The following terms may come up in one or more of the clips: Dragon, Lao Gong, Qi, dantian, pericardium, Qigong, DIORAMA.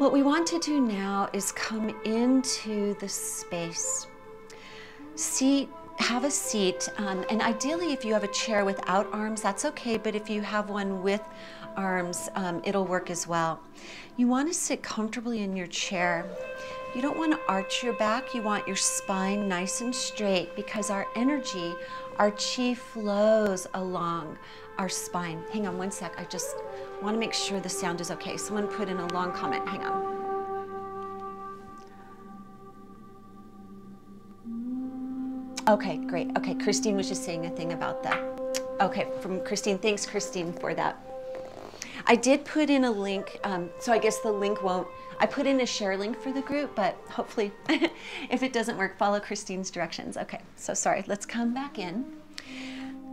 What we want to do now is come into the space. Have a seat, and ideally if you have a chair without arms, that's okay, but if you have one with arms, it'll work as well. You want to sit comfortably in your chair. You don't want to arch your back, you want your spine nice and straight, because our energy, our chi, flows along our spine. Hang on one sec, I just want to make sure the sound is okay. Someone put in a long comment, hang on. Okay, great. Okay, Christine was just saying a thing about that. Okay, from Christine. Thanks, Christine, for that. I did put in a link, so I guess the link won't... I put in a share link for the group, but hopefully if it doesn't work, follow Christine's directions. Okay, so sorry. Let's come back in.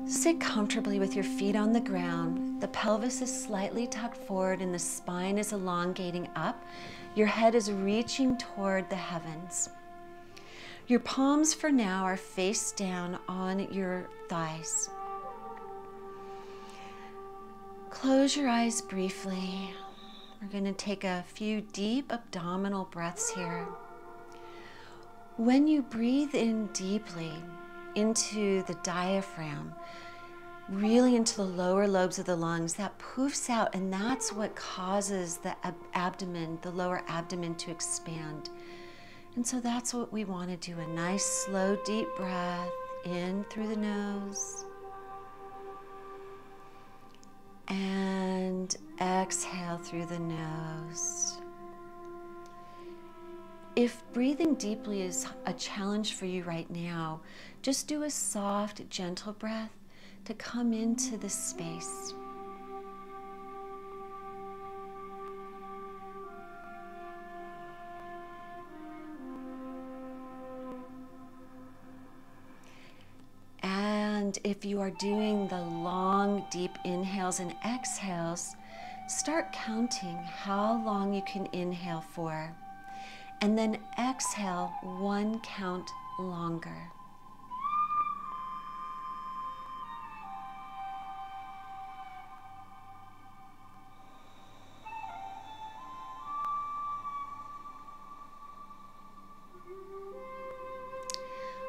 Sit comfortably with your feet on the ground. The pelvis is slightly tucked forward and the spine is elongating up. Your head is reaching toward the heavens. Your palms for now are face down on your thighs. Close your eyes briefly. We're going to take a few deep abdominal breaths here. When you breathe in deeply into the diaphragm, really into the lower lobes of the lungs, that poofs out, and that's what causes the abdomen, the lower abdomen, to expand. And so that's what we want to do, a nice, slow, deep breath in through the nose and exhale through the nose. If breathing deeply is a challenge for you right now, just do a soft, gentle breath to come into the space. And if you are doing the long, deep inhales and exhales, start counting how long you can inhale for, and then exhale one count longer.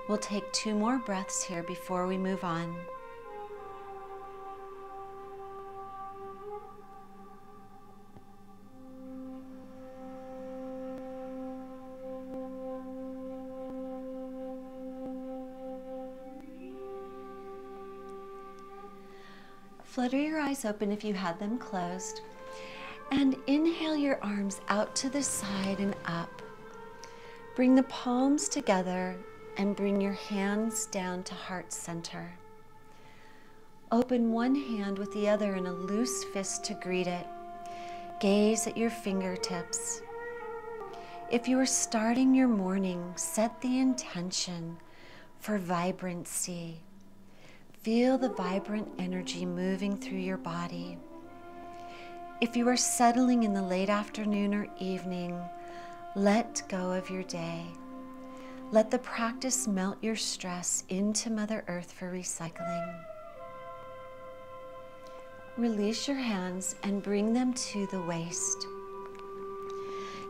We'll take two more breaths here before we move on. Flutter your eyes open if you had them closed, and inhale your arms out to the side and up. Bring the palms together and bring your hands down to heart center. Open one hand with the other in a loose fist to greet it. Gaze at your fingertips. If you are starting your morning, set the intention for vibrancy. Feel the vibrant energy moving through your body. If you are settling in the late afternoon or evening, let go of your day. Let the practice melt your stress into Mother Earth for recycling. Release your hands and bring them to the waist.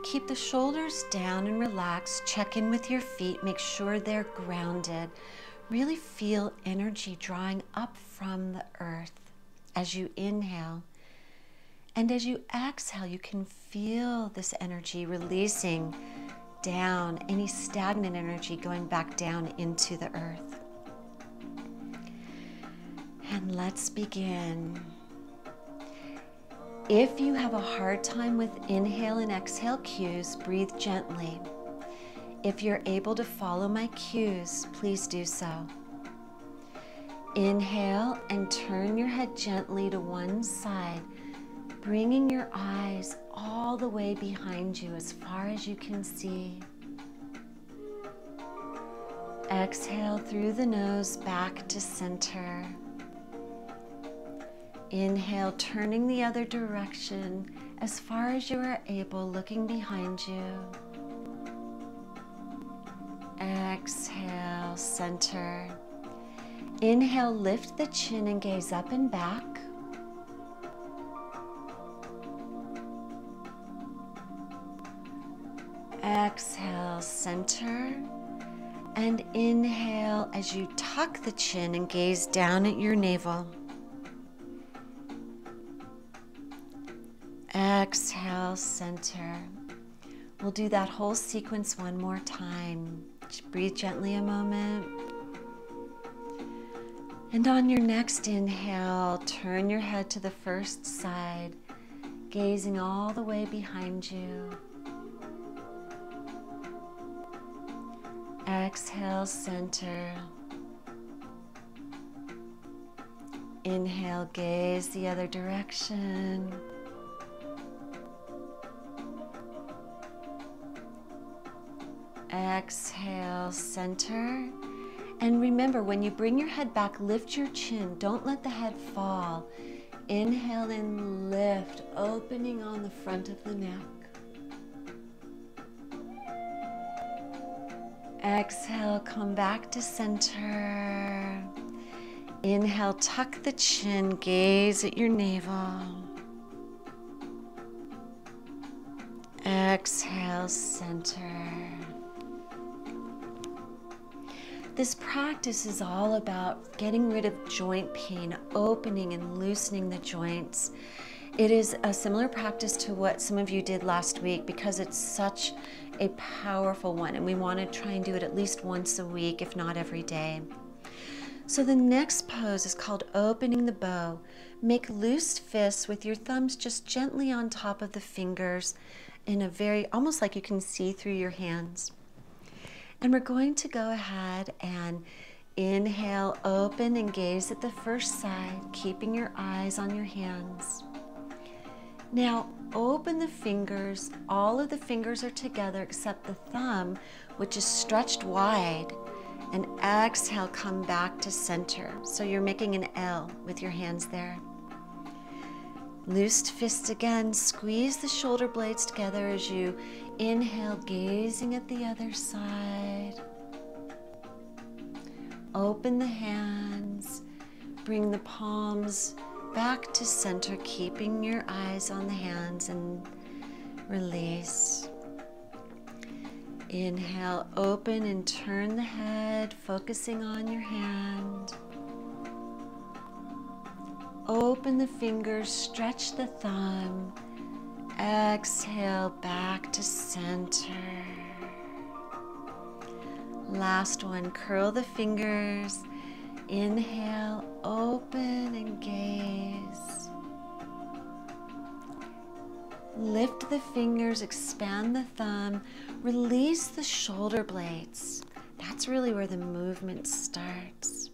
Keep the shoulders down and relax. Check in with your feet. Make sure they're grounded. Really feel energy drawing up from the earth as you inhale. And as you exhale, you can feel this energy releasing down, any stagnant energy going back down into the earth. And let's begin. If you have a hard time with inhale and exhale cues, breathe gently. If you're able to follow my cues, please do so. Inhale and turn your head gently to one side, bringing your eyes all the way behind you as far as you can see. Exhale through the nose back to center. Inhale, turning the other direction as far as you are able, looking behind you. Exhale, center. Inhale, lift the chin and gaze up and back. Exhale, center, and inhale as you tuck the chin and gaze down at your navel. Exhale, center. We'll do that whole sequence one more time. Just breathe gently a moment. And on your next inhale, turn your head to the first side, gazing all the way behind you. Exhale, center. Inhale, gaze the other direction. Exhale, center. And remember, when you bring your head back, lift your chin. Don't let the head fall. Inhale and lift, opening on the front of the neck. Exhale, come back to center. Inhale, tuck the chin, gaze at your navel. Exhale, center. This practice is all about getting rid of joint pain, opening and loosening the joints. It is a similar practice to what some of you did last week because it's such a powerful one, and we want to try and do it at least once a week, if not every day. So the next pose is called opening the bow. Make loose fists with your thumbs just gently on top of the fingers in a very, almost like you can see through your hands. And we're going to go ahead and inhale, open and gaze at the first side, keeping your eyes on your hands. Now open the fingers. All of the fingers are together except the thumb, which is stretched wide. And exhale, come back to center. So you're making an L with your hands there. Loosed fist again, squeeze the shoulder blades together as you inhale, gazing at the other side. Open the hands, bring the palms back to center, keeping your eyes on the hands, and release. Inhale, open and turn the head, focusing on your hand. Open the fingers, stretch the thumb. Exhale, back to center. Last one, curl the fingers. Inhale, open and gaze. Lift the fingers, expand the thumb, release the shoulder blades. That's really where the movement starts.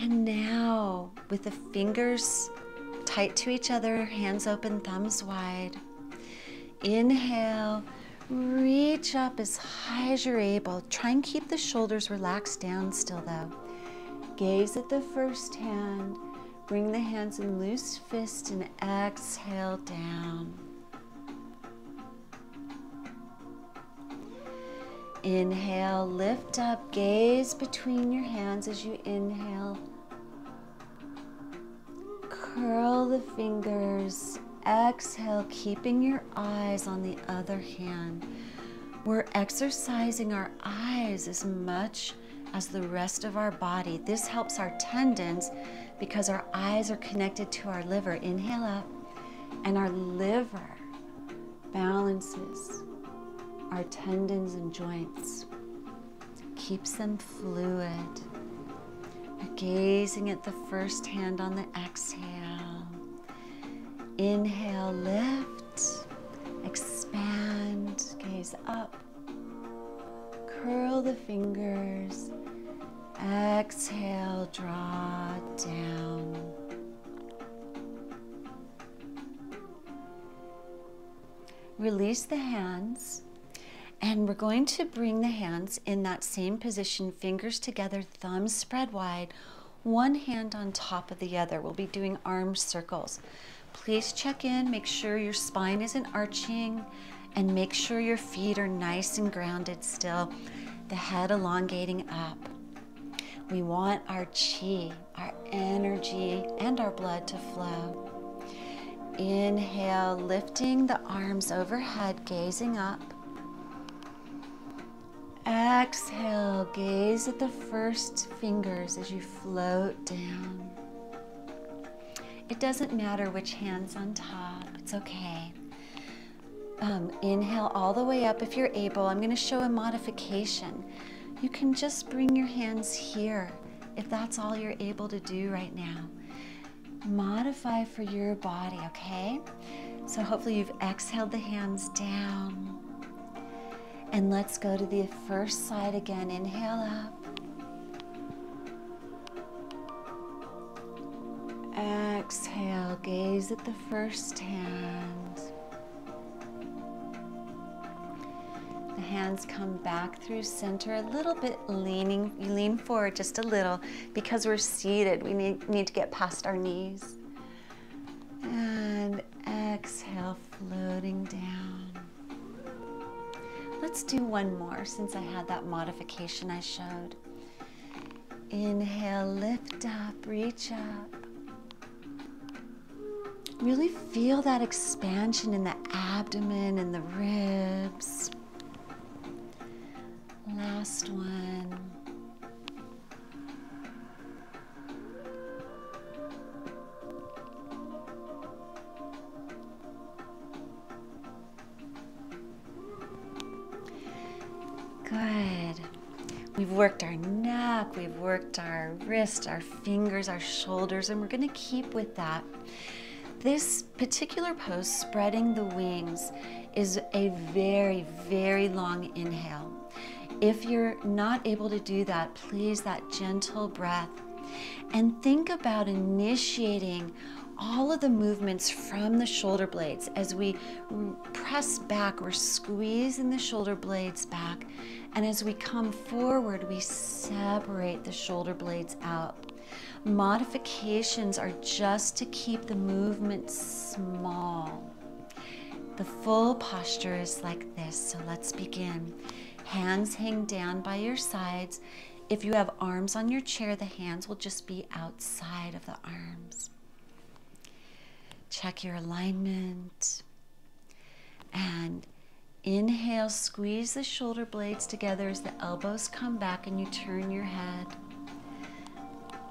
And now, with the fingers tight to each other, hands open, thumbs wide. Inhale, reach up as high as you're able. Try and keep the shoulders relaxed down still though. Gaze at the first hand. Bring the hands in loose fist and exhale down. Inhale, lift up, gaze between your hands as you inhale. Curl the fingers. Exhale, keeping your eyes on the other hand. We're exercising our eyes as much as the rest of our body. This helps our tendons because our eyes are connected to our liver. Inhale up, and our liver balances our tendons and joints, keeps them fluid. We're gazing at the first hand on the exhale. Inhale, lift, expand, gaze up, curl the fingers, exhale, draw down. Release the hands. And we're going to bring the hands in that same position, fingers together, thumbs spread wide, one hand on top of the other. We'll be doing arm circles. Please check in, make sure your spine isn't arching, and make sure your feet are nice and grounded still, the head elongating up. We want our chi, our energy, and our blood to flow. Inhale, lifting the arms overhead, gazing up. Exhale, gaze at the first fingers as you float down. It doesn't matter which hand's on top, it's okay. Inhale all the way up if you're able. I'm going to show a modification. You can just bring your hands here if that's all you're able to do right now. Modify for your body, okay? So hopefully you've exhaled the hands down. And let's go to the first side again. Inhale up. Exhale, gaze at the first hand. The hands come back through center, a little bit leaning. You lean forward just a little because we're seated. We need to get past our knees. And exhale, floating down. Let's do one more since I had that modification I showed. Inhale, lift up, reach up. Really feel that expansion in the abdomen and the ribs. Last one. Good. We've worked our neck, we've worked our wrist, our fingers, our shoulders, and we're going to keep with that. This particular pose, spreading the wings, is a very, very long inhale. If you're not able to do that, please, that gentle breath. And think about initiating all of the movements from the shoulder blades as we press back. We're squeezing the shoulder blades back. And as we come forward, we separate the shoulder blades out. Modifications are just to keep the movement small. The full posture is like this, so let's begin. Hands hang down by your sides. If you have arms on your chair, the hands will just be outside of the arms. Check your alignment. And inhale, squeeze the shoulder blades together as the elbows come back and you turn your head.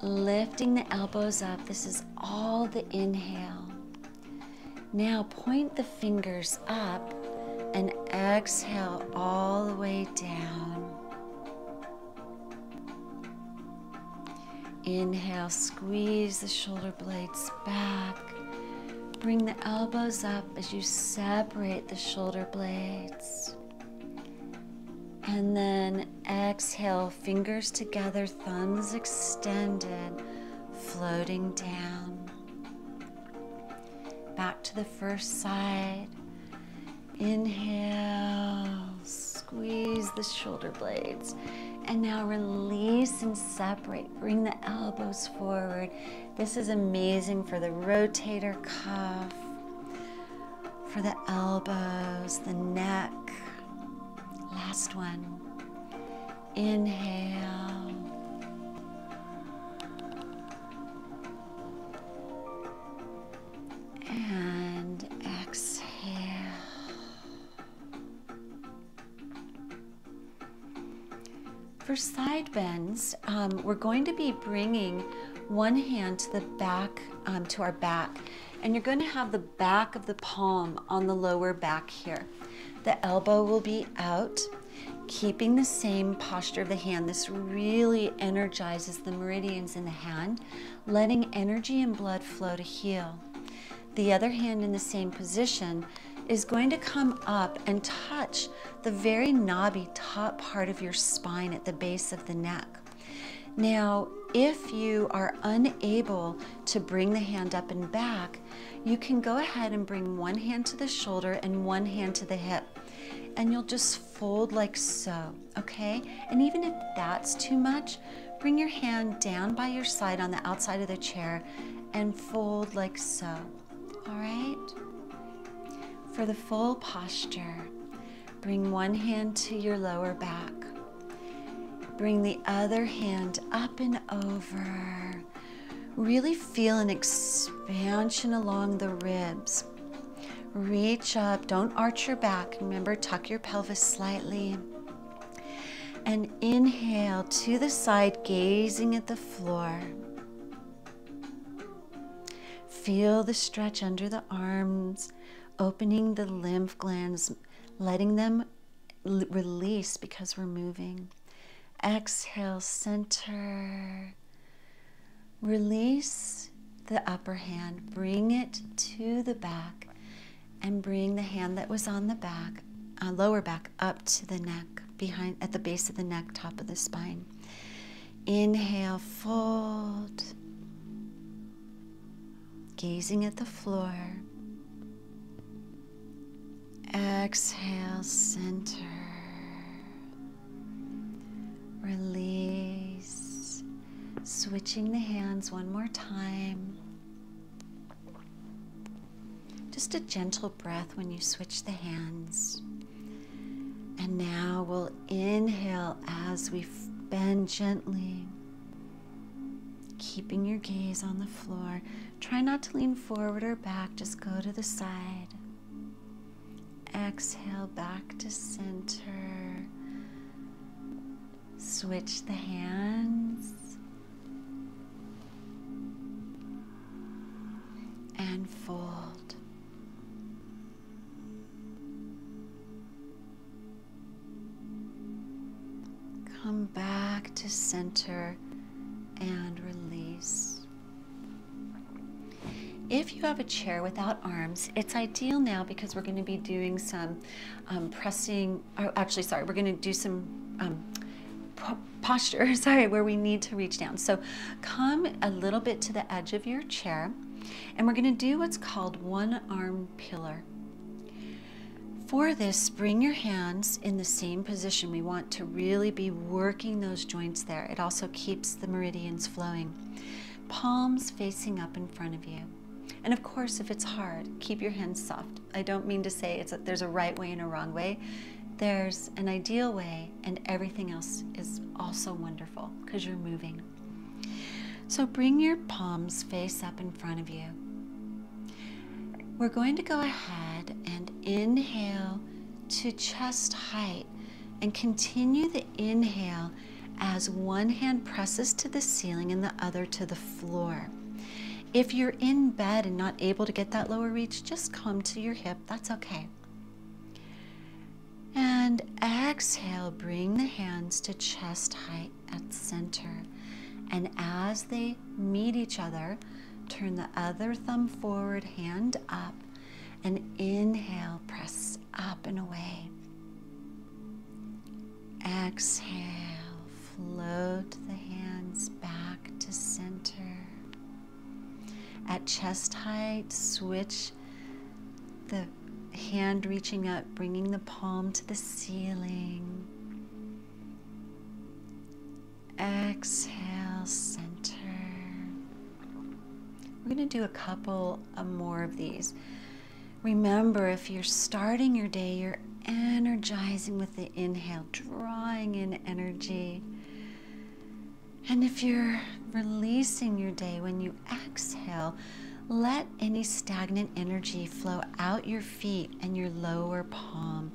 Lifting the elbows up, this is all the inhale. Now point the fingers up and exhale all the way down. Inhale, squeeze the shoulder blades back. Bring the elbows up as you separate the shoulder blades. And then exhale, fingers together, thumbs extended, floating down. Back to the first side. Inhale, squeeze the shoulder blades. And now release and separate. Bring the elbows forward. This is amazing for the rotator cuff, for the elbows, the neck. Last one. Inhale. And exhale. For side bends, we're going to be bringing one hand to the back, to our back, and you're going to have the back of the palm on the lower back here. The elbow will be out, keeping the same posture of the hand. This really energizes the meridians in the hand, letting energy and blood flow to heal. The other hand in the same position is going to come up and touch the very knobby top part of your spine at the base of the neck. Now, if you are unable to bring the hand up and back, you can go ahead and bring one hand to the shoulder and one hand to the hip, and you'll just fold like so, okay? And even if that's too much, bring your hand down by your side on the outside of the chair and fold like so, all right? For the full posture, bring one hand to your lower back. Bring the other hand up and over. Really feel an expansion along the ribs. Reach up, don't arch your back. Remember, tuck your pelvis slightly. And inhale to the side, gazing at the floor. Feel the stretch under the arms, opening the lymph glands, letting them release because we're moving. Exhale, center. Release the upper hand. Bring it to the back and bring the hand that was on the back, lower back up to the neck, behind at the base of the neck, top of the spine. Inhale, fold. Gazing at the floor. Exhale, center. Release. Switching the hands one more time. Just a gentle breath when you switch the hands. And now we'll inhale as we bend gently, keeping your gaze on the floor. Try not to lean forward or back, just go to the side. Exhale, back to center. Switch the hands. And fold. Come back to center and release. If you have a chair without arms, it's ideal now because we're going to be doing some we're going to do some posture, where we need to reach down. So come a little bit to the edge of your chair, and we're going to do what's called one arm pillar. For this, bring your hands in the same position. We want to really be working those joints there. It also keeps the meridians flowing. Palms facing up in front of you. And of course, if it's hard, keep your hands soft. I don't mean to say there's a right way and a wrong way. There's an ideal way, and everything else is also wonderful because you're moving. So bring your palms face up in front of you. We're going to go ahead and inhale to chest height and continue the inhale as one hand presses to the ceiling and the other to the floor. If you're in bed and not able to get that lower reach, just come to your hip, that's okay. And exhale, bring the hands to chest height at center. And as they meet each other, turn the other thumb forward, hand up, and inhale, press up and away. Exhale, float the hands back to center. At chest height, switch the hand reaching up, bringing the palm to the ceiling. Exhale, center. We're going to do a couple more of these. Remember, if you're starting your day, you're energizing with the inhale, drawing in energy. And if you're releasing your day, when you exhale, let any stagnant energy flow out your feet and your lower palm.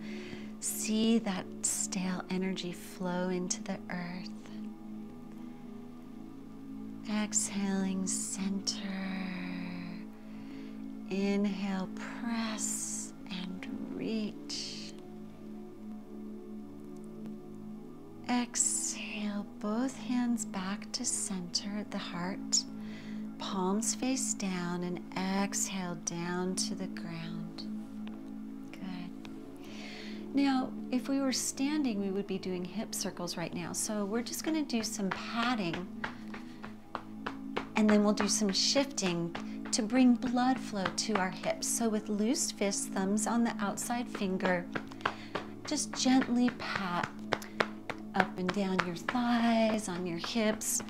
See that stale energy flow into the earth. Exhaling, center. Inhale, press and reach. Exhale, both hands back to center at the heart, palms face down, and exhale down to the ground. Good. Now, if we were standing, we would be doing hip circles right now. So we're just going to do some padding, and then we'll do some shifting to bring blood flow to our hips. So with loose fists, thumbs on the outside finger, just gently pat up and down your thighs, on your hips.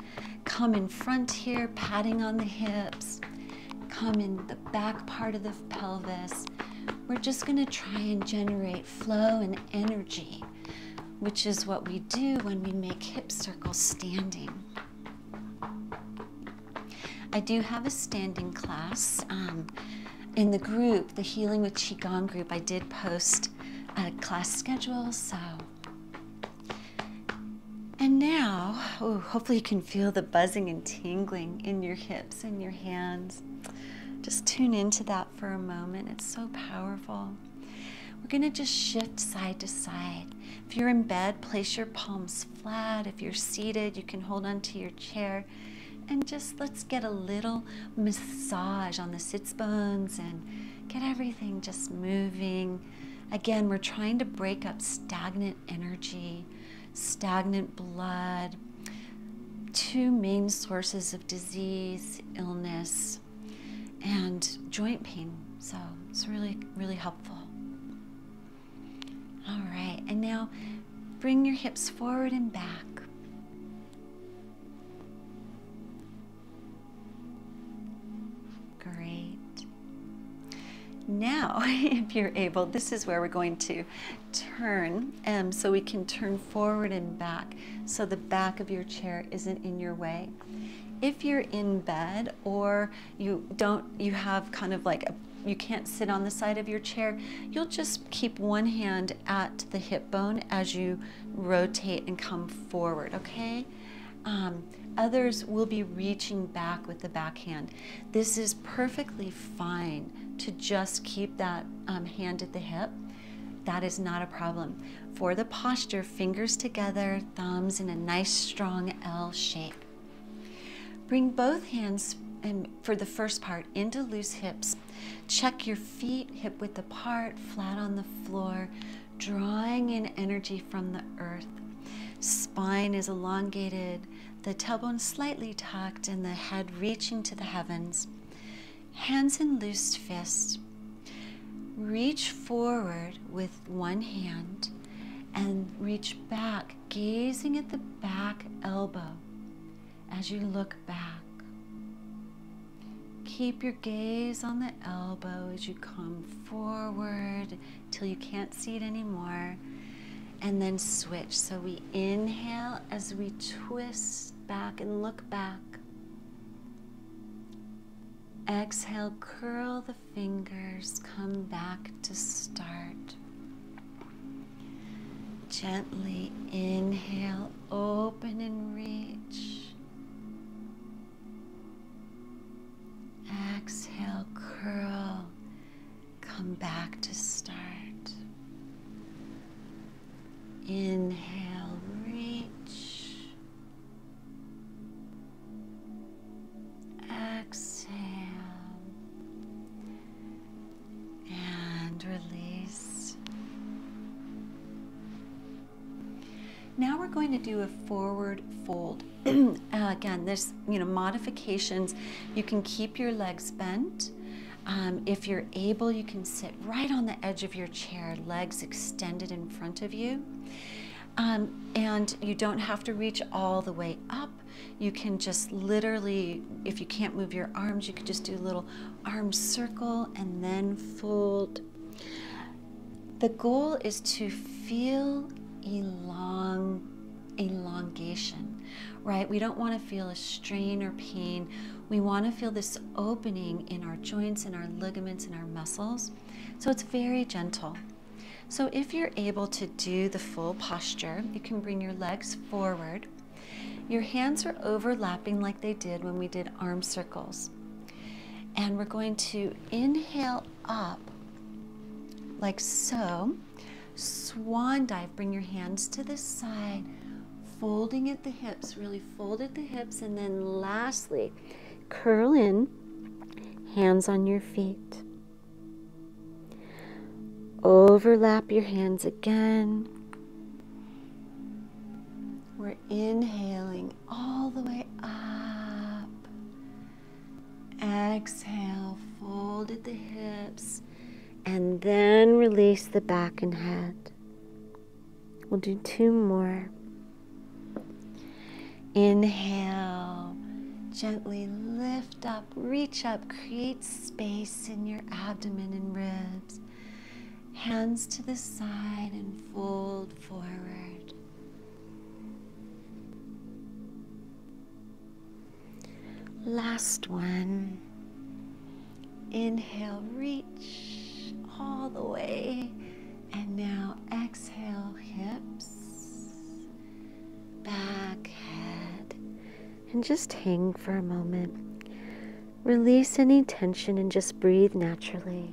Come in front here, patting on the hips. Come in the back part of the pelvis. We're just gonna try and generate flow and energy, which is what we do when we make hip circles standing. I do have a standing class. In the group, the Healing with Qigong group, I did post a class schedule, so. And now, ooh, hopefully you can feel the buzzing and tingling in your hips and your hands. Just tune into that for a moment. It's so powerful. We're gonna just shift side to side. If you're in bed, place your palms flat. If you're seated, you can hold onto your chair. And just let's get a little massage on the sits bones and get everything just moving. Again, we're trying to break up stagnant energy, stagnant blood, two main sources of disease, illness, and joint pain. So it's really, really helpful. All right, and now bring your hips forward and back. Great. Now, if you're able, this is where we're going to turn, so we can turn forward and back, so the back of your chair isn't in your way. If you're in bed or you have kind of like a you can't sit on the side of your chair, you'll just keep one hand at the hip bone as you rotate and come forward, okay? Others will be reaching back with the back hand. This is perfectly fine to just keep that hand at the hip. That is not a problem. For the posture, fingers together, thumbs in a nice strong L shape. Bring both hands and for the first part into loose hips. Check your feet hip width apart, flat on the floor, drawing in energy from the earth. Spine is elongated, the tailbone slightly tucked, and the head reaching to the heavens. Hands in loose fists. Reach forward with one hand and reach back, gazing at the back elbow as you look back. Keep your gaze on the elbow as you come forward till you can't see it anymore, and then switch. So we inhale as we twist back and look back. Exhale, curl the fingers, come back to start. Gently inhale, open and reach. Exhale, curl, come back to start. Inhale, reach. Exhale, and release. Now we're going to do a forward fold. Again, there's modifications. You can keep your legs bent. If you're able, you can sit right on the edge of your chair, legs extended in front of you. And you don't have to reach all the way up. You can just literally, if you can't move your arms, you could just do a little arm circle and then fold. The goal is to feel elongation, right? We don't want to feel a strain or pain. We want to feel this opening in our joints, in our ligaments, in our muscles. So it's very gentle. So if you're able to do the full posture, you can bring your legs forward. Your hands are overlapping like they did when we did arm circles. And we're going to inhale up like so. Swan dive, bring your hands to the side, folding at the hips, really fold at the hips, and then lastly, curl in, hands on your feet. Overlap your hands again. We're inhaling all the way up. Exhale, fold at the hips, and then release the back and head. We'll do two more. Inhale, gently lift up, reach up, create space in your abdomen and ribs. Hands to the side and fold forward. Last one. Inhale, reach all the way. And now exhale, hips, back, head. And just hang for a moment. Release any tension and just breathe naturally.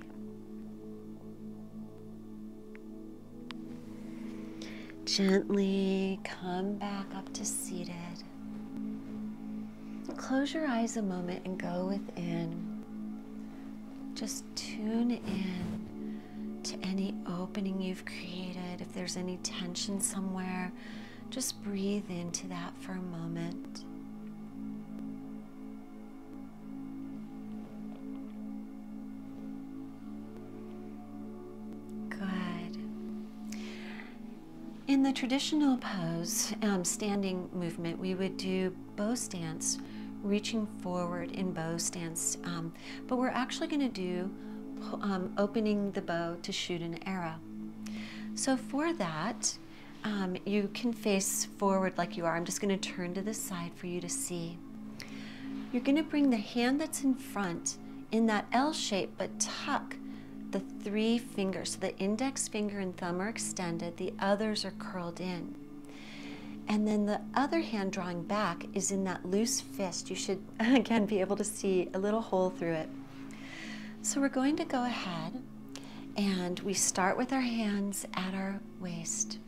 Gently come back up to seated. Close your eyes a moment and go within. Just tune in to any opening you've created. If there's any tension somewhere, just breathe into that for a moment. In the traditional pose, standing movement, we would do bow stance, reaching forward in bow stance, but we're actually going to do opening the bow to shoot an arrow. So for that, you can face forward like you are. I'm just going to turn to the side for you to see. You're going to bring the hand that's in front in that L shape, but tuck the three fingers. So the index finger and thumb are extended, the others are curled in. And then the other hand drawing back is in that loose fist. You should, again, be able to see a little hole through it. So we're going to go ahead and we start with our hands at our waist.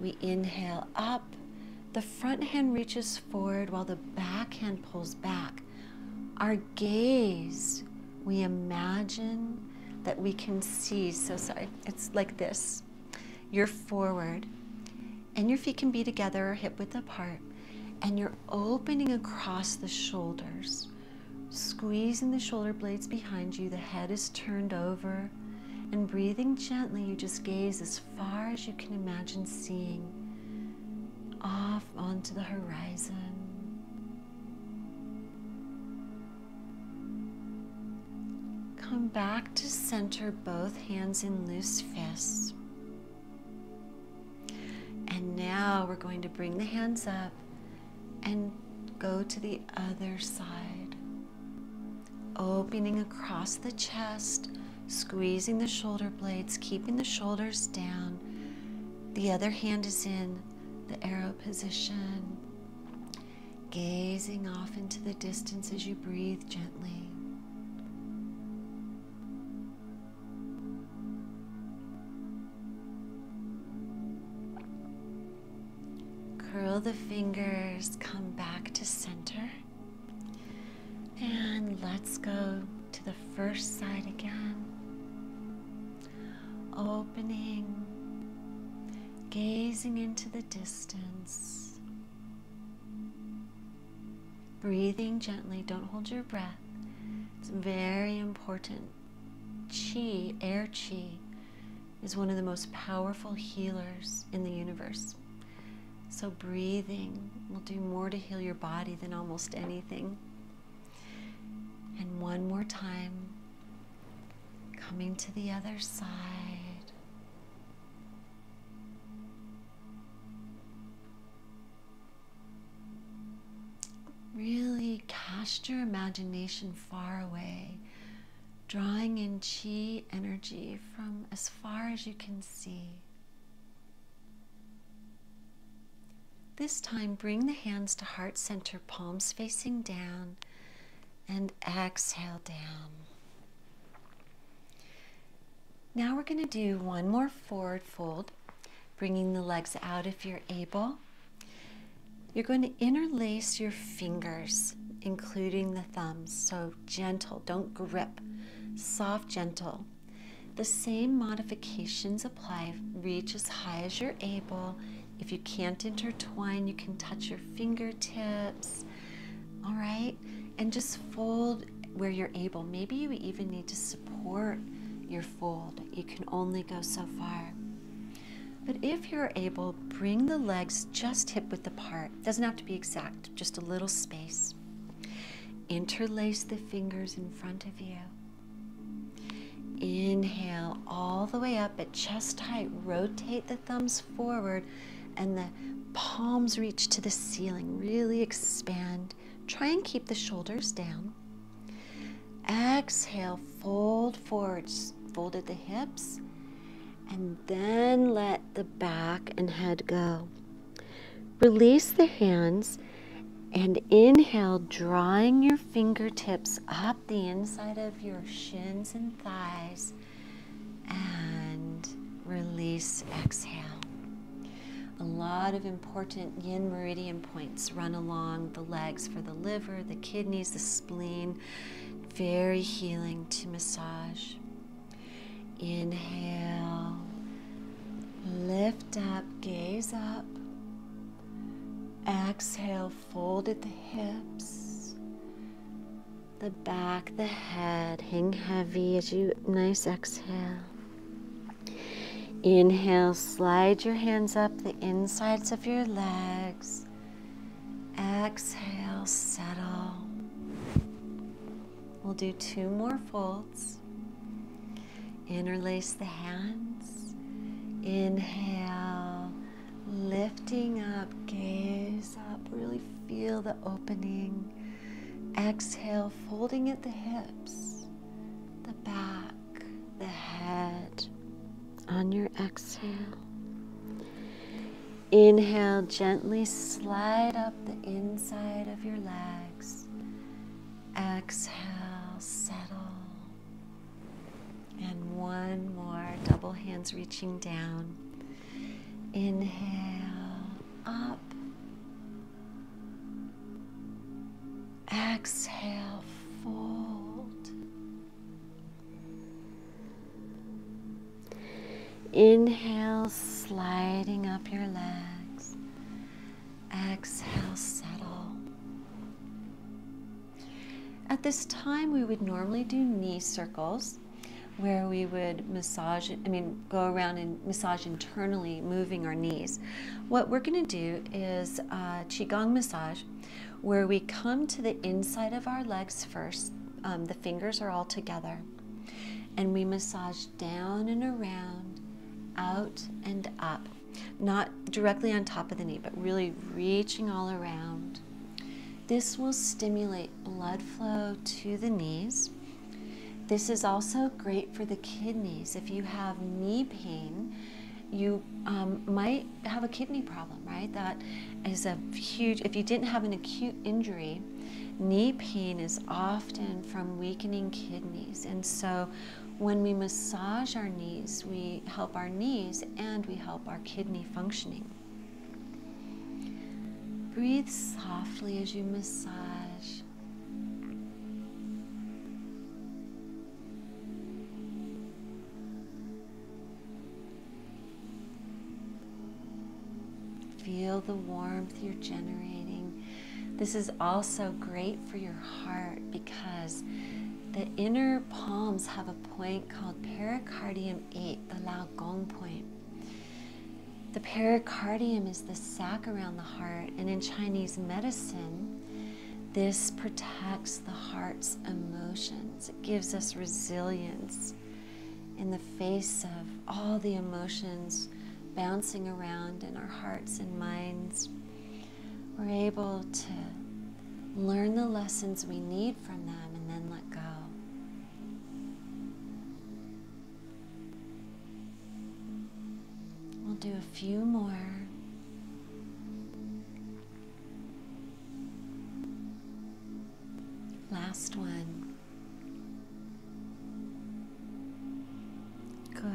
We inhale up, the front hand reaches forward while the back hand pulls back. Our gaze, we imagine that we can see, so sorry, it's like this. You're forward, and your feet can be together or hip width apart, and you're opening across the shoulders, squeezing the shoulder blades behind you, the head is turned over, and breathing gently, you just gaze as far as you can imagine seeing, off onto the horizon. Come back to center, both hands in loose fists. And now we're going to bring the hands up and go to the other side. Opening across the chest, squeezing the shoulder blades, keeping the shoulders down. The other hand is in the arrow position, gazing off into the distance as you breathe gently. Curl the fingers, come back to center. And let's go to the first side again. Opening, gazing into the distance. Breathing gently, don't hold your breath. It's very important. Qi, air qi, is one of the most powerful healers in the universe. So breathing will do more to heal your body than almost anything. And one more time, coming to the other side. Really cast your imagination far away, drawing in qi energy from as far as you can see. This time, bring the hands to heart center, palms facing down, and exhale down. Now we're going to do one more forward fold, bringing the legs out if you're able. You're going to interlace your fingers, including the thumbs, so gentle, don't grip, soft, gentle. The same modifications apply, reach as high as you're able. If you can't intertwine, you can touch your fingertips, all right? And just fold where you're able. Maybe you even need to support your fold. You can only go so far. But if you're able, bring the legs just hip width apart. Doesn't have to be exact, just a little space. Interlace the fingers in front of you. Inhale all the way up at chest height, rotate the thumbs forward, and the palms reach to the ceiling. Really expand Try and keep the shoulders down. Exhale, fold forwards, fold at the hips, and then let the back and head go. Release the hands and inhale, drawing your fingertips up the inside of your shins and thighs, and release, exhale. A lot of important yin meridian points run along the legs for the liver, the kidneys, the spleen. Very healing to massage. Inhale, lift up, gaze up. Exhale, fold at the hips, the back, the head, hang heavy as you, nice exhale. Inhale, slide your hands up the insides of your legs. Exhale, settle. We'll do two more folds. Interlace the hands. Inhale, lifting up, gaze up, really feel the opening. Exhale, folding at the hips, the back, the head. On your exhale, inhale, gently slide up the inside of your legs. Exhale, settle. And one more, double hands reaching down. Inhale, up. Exhale, fold. Inhale, sliding up your legs. Exhale, settle. At this time, we would normally do knee circles, where we would massage, go around and massage internally, moving our knees. What we're gonna do is Qigong massage, where we come to the inside of our legs first. The fingers are all together. And we massage down and around, out and up. Not directly on top of the knee, but really reaching all around. This will stimulate blood flow to the knees. This is also great for the kidneys. If you have knee pain, you might have a kidney problem, right? That is a huge, if you didn't have an acute injury, knee pain is often from weakening kidneys. And so when we massage our knees, we help our knees and we help our kidney functioning. Breathe softly as you massage. Feel the warmth you're generating. This is also great for your heart because the inner palms have a point called pericardium 8, the Lao Gong point. The pericardium is the sac around the heart, and in Chinese medicine, this protects the heart's emotions. It gives us resilience in the face of all the emotions bouncing around in our hearts and minds. We're able to learn the lessons we need from them and then let go. We'll do a few more. Last one. Good.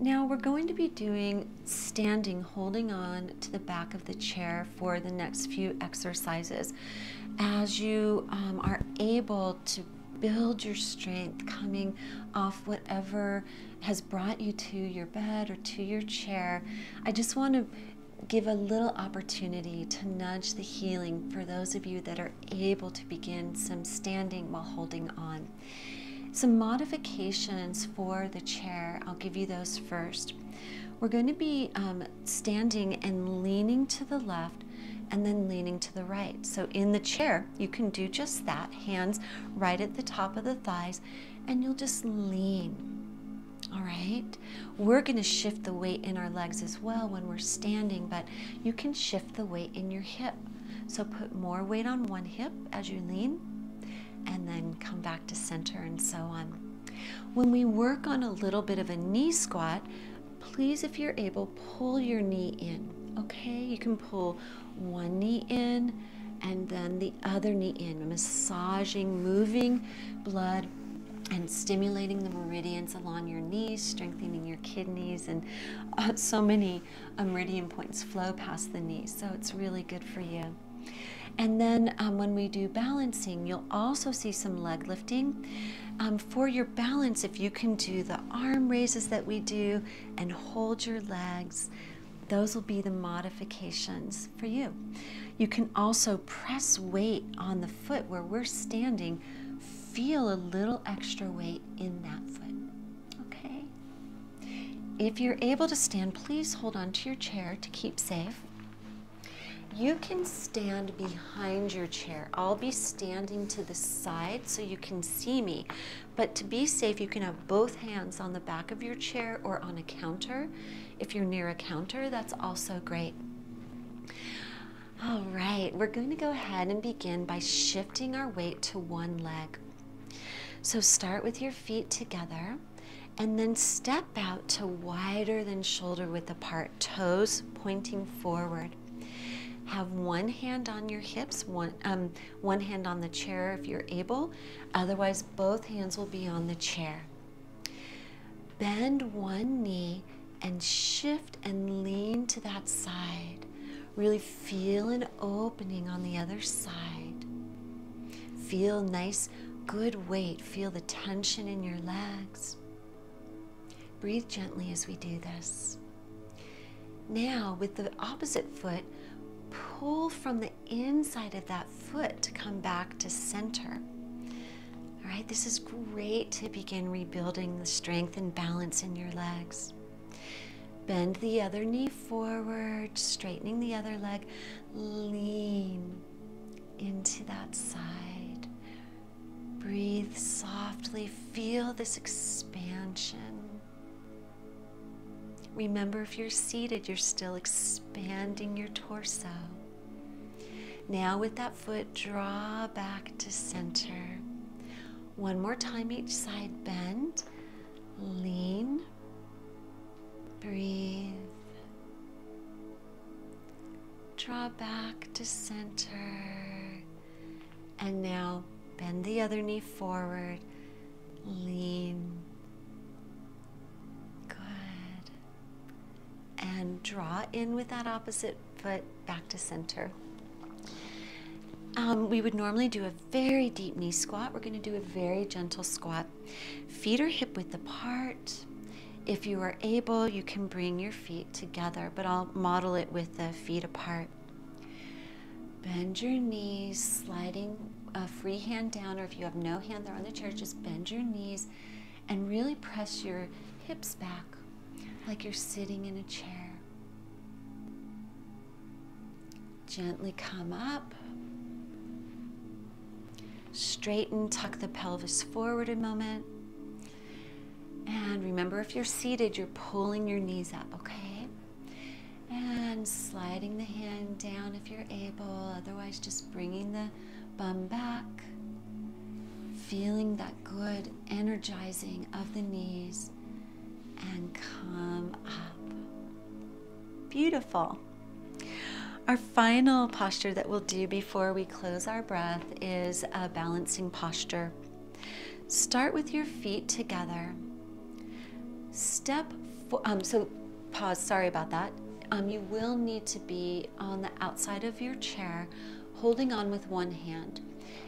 Now we're going to be doing standing, holding on to the back of the chair for the next few exercises. As you are able to build your strength coming off whatever has brought you to your bed or to your chair, I just want to give a little opportunity to nudge the healing for those of you that are able to begin some standing while holding on. Some modifications for the chair, I'll give you those first. We're going to be standing and leaning to the left and then leaning to the right. So in the chair, you can do just that, hands right at the top of the thighs, and you'll just lean. All right, we're going to shift the weight in our legs as well when we're standing, but you can shift the weight in your hip. So put more weight on one hip as you lean, and then come back to center and so on. When we work on a little bit of a knee squat, please, if you're able, pull your knee in, okay? You can pull one knee in and then the other knee in, massaging, moving blood and stimulating the meridians along your knees, strengthening your kidneys, and so many meridian points flow past the knees, so it's really good for you. And then when we do balancing, you'll also see some leg lifting. For your balance, if you can do the arm raises that we do and hold your legs, those will be the modifications for you. You can also press weight on the foot where we're standing. Feel a little extra weight in that foot, okay? If you're able to stand, please hold onto your chair to keep safe. You can stand behind your chair. I'll be standing to the side so you can see me. But to be safe, you can have both hands on the back of your chair or on a counter. If you're near a counter, that's also great. All right, we're going to go ahead and begin by shifting our weight to one leg. So start with your feet together, and then step out to wider than shoulder width apart, toes pointing forward. Have one hand on your hips, one hand on the chair if you're able. Otherwise, both hands will be on the chair. Bend one knee and shift and lean to that side. Really feel an opening on the other side. Feel nice, good weight. Feel the tension in your legs. Breathe gently as we do this. Now, with the opposite foot, pull from the inside of that foot to come back to center. All right, this is great to begin rebuilding the strength and balance in your legs. Bend the other knee forward, straightening the other leg. Lean into that side. Breathe softly, feel this expansion. Remember, if you're seated, you're still expanding your torso. Now with that foot, draw back to center. One more time each side, bend, lean, breathe. Draw back to center. And now bend the other knee forward, lean. And draw in with that opposite foot back to center. We would normally do a very deep knee squat. We're going to do a very gentle squat. Feet are hip width apart. If you are able, you can bring your feet together, but I'll model it with the feet apart. Bend your knees, sliding a free hand down, or if you have no hand there on the chair, just bend your knees and really press your hips back, like you're sitting in a chair. Gently come up. Straighten, tuck the pelvis forward a moment. And remember, if you're seated, you're pulling your knees up, okay? And sliding the hand down if you're able, otherwise just bringing the bum back. Feeling that good energizing of the knees. And come up. Beautiful. Our final posture that we'll do before we close our breath is a balancing posture. Start with your feet together. Pause, sorry about that. You will need to be on the outside of your chair, holding on with one hand.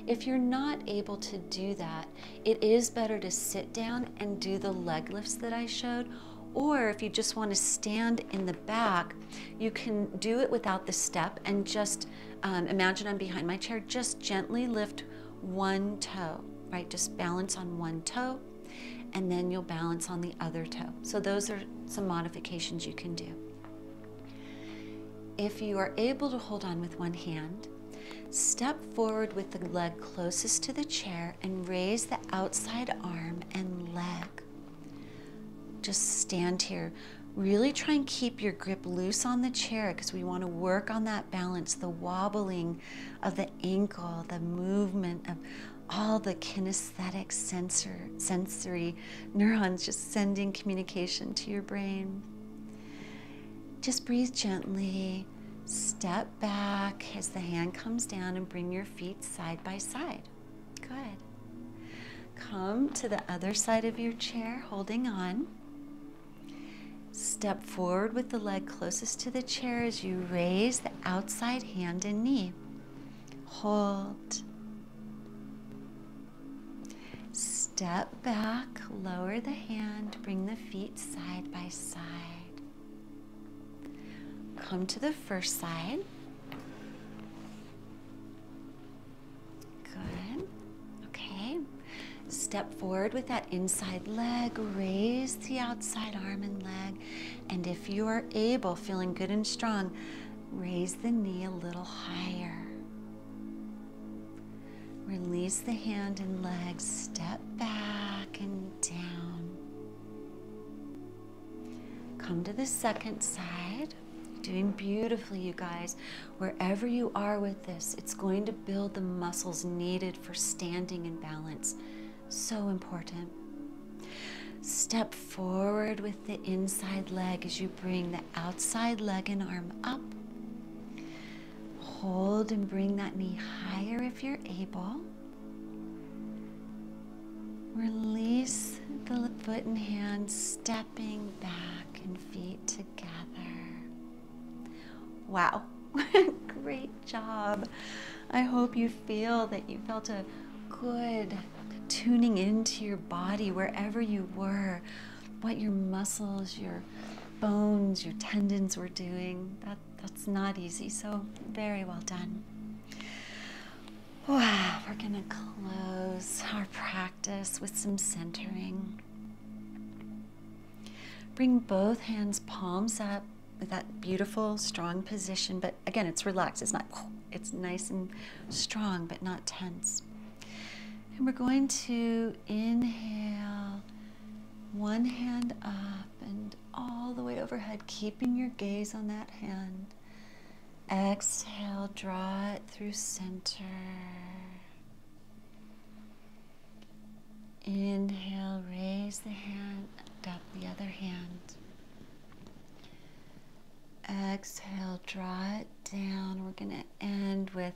If you're not able to do that, it is better to sit down and do the leg lifts that I showed, or if you just want to stand in the back, you can do it without the step and just imagine I'm behind my chair, just gently lift one toe, right? Just balance on one toe, and then you'll balance on the other toe. So those are some modifications you can do. If you are able to hold on with one hand, step forward with the leg closest to the chair and raise the outside arm and leg. Just stand here, Really try and keep your grip loose on the chair because we want to work on that balance, the wobbling of the ankle, the movement of all the kinesthetic sensory neurons just sending communication to your brain. Just breathe gently, step back as the hand comes down and bring your feet side by side. Good. Come to the other side of your chair, holding on. Step forward with the leg closest to the chair as you raise the outside hand and knee. Hold. Step back, lower the hand, bring the feet side by side. Come to the first side. Good. Okay. Step forward with that inside leg, raise the outside arm and leg, and if you are able, feeling good and strong, raise the knee a little higher. Release the hand and leg, step back and down. Come to the second side. Doing beautifully, you guys. Wherever you are with this, it's going to build the muscles needed for standing and balance. So important. Step forward with the inside leg as you bring the outside leg and arm up. Hold and bring that knee higher if you're able. Release the foot and hand, stepping back and feet together. Wow, great job. I hope you feel that you felt a good tuning into your body wherever you were, what your muscles, your bones, your tendons were doing. That's not easy, so very well done. Wow, we're gonna close our practice with some centering. Bring both hands, palms up with that beautiful, strong position, but again, it's relaxed, it's nice and strong, but not tense. And we're going to inhale, one hand up and all the way overhead, keeping your gaze on that hand. Exhale, draw it through center. Inhale, raise the hand, up the other hand. Exhale, draw it down. We're going to end with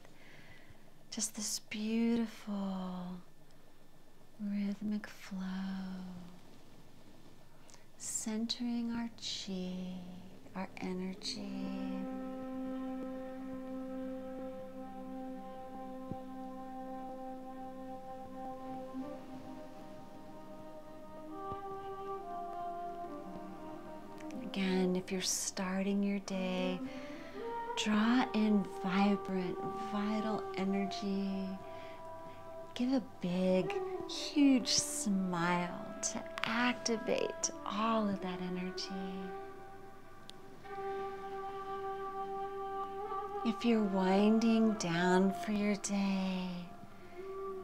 just this beautiful rhythmic flow. Centering our chi, our energy. Again, if you're starting your day, draw in vibrant, vital energy. Give a big, huge smile to activate all of that energy. If you're winding down for your day,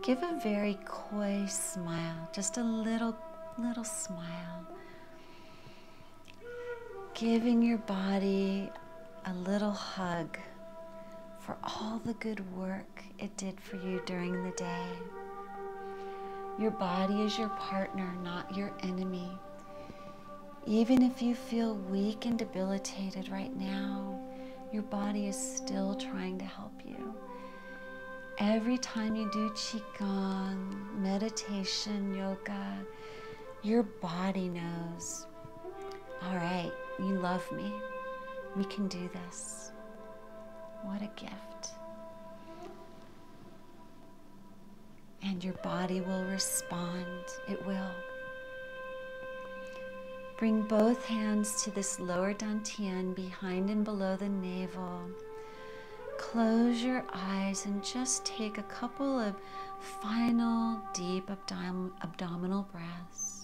give a very coy smile, just a little smile. Giving your body a little hug for all the good work it did for you during the day. Your body is your partner, not your enemy. Even if you feel weak and debilitated right now, your body is still trying to help you. Every time you do Qigong, meditation, yoga, your body knows, all right, you love me. We can do this. What a gift. And your body will respond. It will. Bring both hands to this lower dantian, behind and below the navel. Close your eyes and just take a couple of final deep abdominal breaths.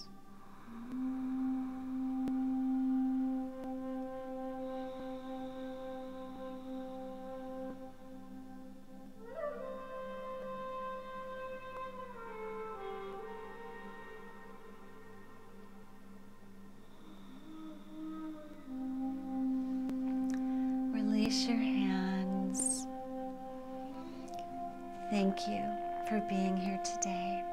you for being here today.